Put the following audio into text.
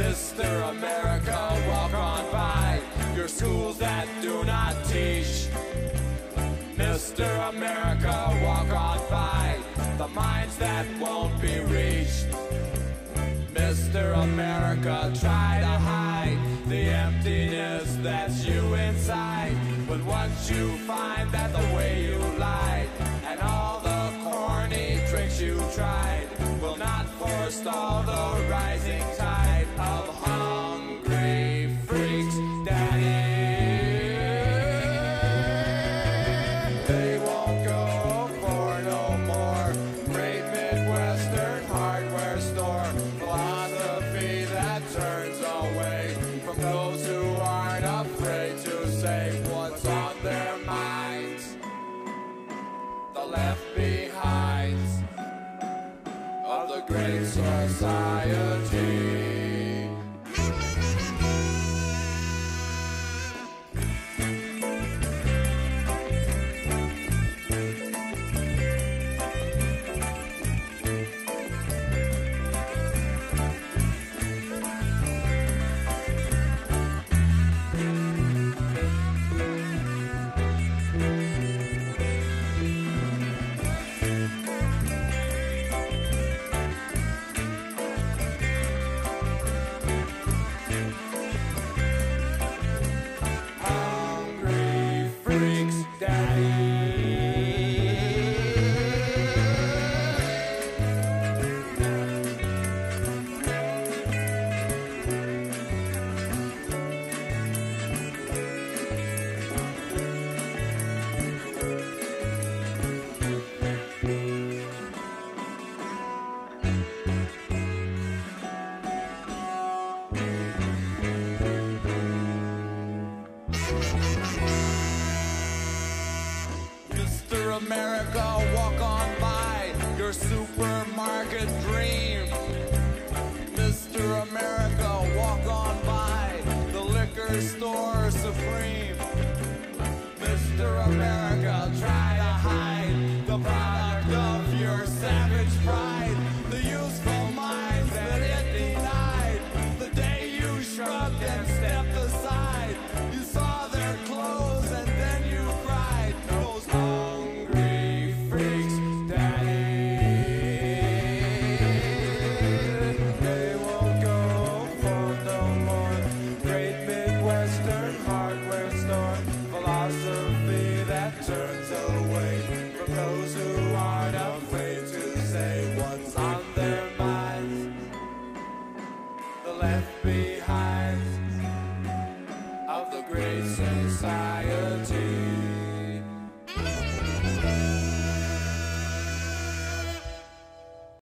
Mr. America, walk on by your schools that do not teach. Mr. America, walk on by the minds that won't be reached. Mr. America, try to hide the emptiness that's you inside, but once you find that the way you lied and all the corny tricks you tried will not forestall the rising tide of hungry freaks that is. They won't go for no more great Midwestern hardware store philosophy that turns away from those who aren't afraid to say what's on their minds. The left behinds of the great society. Mr. America, walk on by your supermarket dream. Mr. America, walk on by the liquor store supreme. Mr. America, try to hide the product of your savage pride, the useful minds that it denied. The day you shrugged and stepped aside, you saw their clothes and then you cried. Those hungry freaks that eat. They won't go for no more great Midwestern hardware store philosophy that turns away from those who aren't afraid to say what's on their minds. The left behinds of the great society.